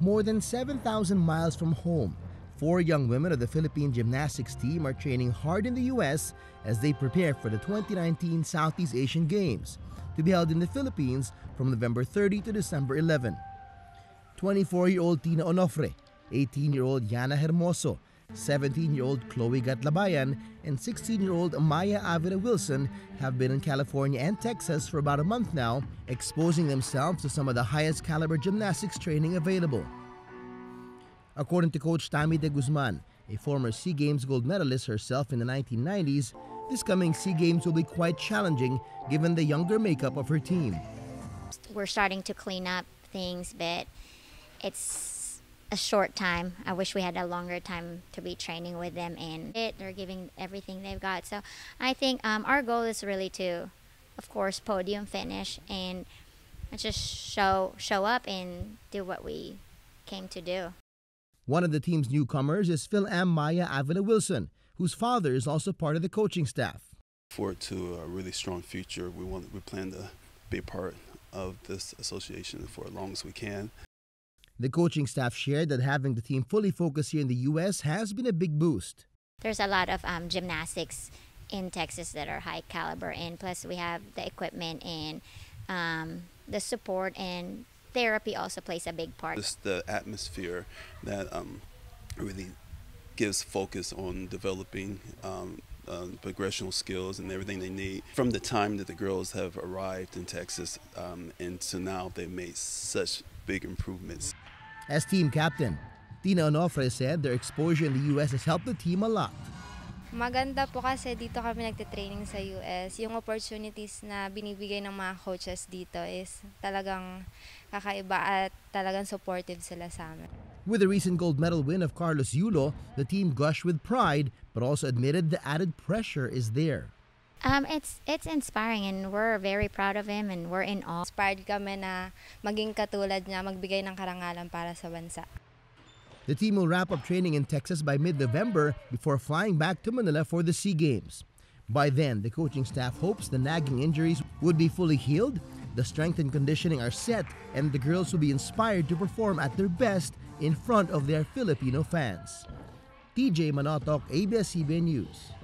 More than 7,000 miles from home, four young women of the Philippine gymnastics team are training hard in the U.S. as they prepare for the 2019 Southeast Asian Games, to be held in the Philippines from November 30 to December 11. 24-year-old Tina Onofre, 18-year-old Jana Hermoso, 17-year-old Chloe Gatlabayan, and 16-year-old Maya Avila-Wilson have been in California and Texas for about a month now, exposing themselves to some of the highest caliber gymnastics training available. According to coach Tammy De Guzman, a former SEA Games gold medalist herself in the 1990s, this coming SEA Games will be quite challenging given the younger makeup of her team. We're starting to clean up things, but it's a short time. I wish we had a longer time to be training with them, and they're giving everything they've got. So I think our goal is really to, of course, podium finish and just show up and do what we came to do. One of the team's newcomers is Phil-Am Maya Avila-Wilson, whose father is also part of the coaching staff. Forward to a really strong future. We plan to be part of this association for as long as we can. The coaching staff shared that having the team fully focused here in the U.S. has been a big boost. There's a lot of gymnastics in Texas that are high caliber, and plus we have the equipment and the support, and therapy also plays a big part. It's the atmosphere that really gives focus on developing progressional skills and everything they need. From the time that the girls have arrived in Texas and to now, they've made such big improvements. As team captain, Tina Onofre said their exposure in the U.S. has helped the team a lot. Maganda po kasi dito kami nagte-training sa US. Yung opportunities na binibigay ng mga coaches dito is talagang kakaiba at talagang supportive sila sa amin. With the recent gold medal win of Carlos Yulo, the team gushed with pride but also admitted the added pressure is there. It's inspiring, and we're very proud of him, and we're in awe. Inspired kami na maging katulad niya, magbigay ng karangalan para sa bansa. The team will wrap up training in Texas by mid-November before flying back to Manila for the SEA Games. By then, the coaching staff hopes the nagging injuries would be fully healed, the strength and conditioning are set, and the girls will be inspired to perform at their best in front of their Filipino fans. TJ Manotoc, ABS-CBN News.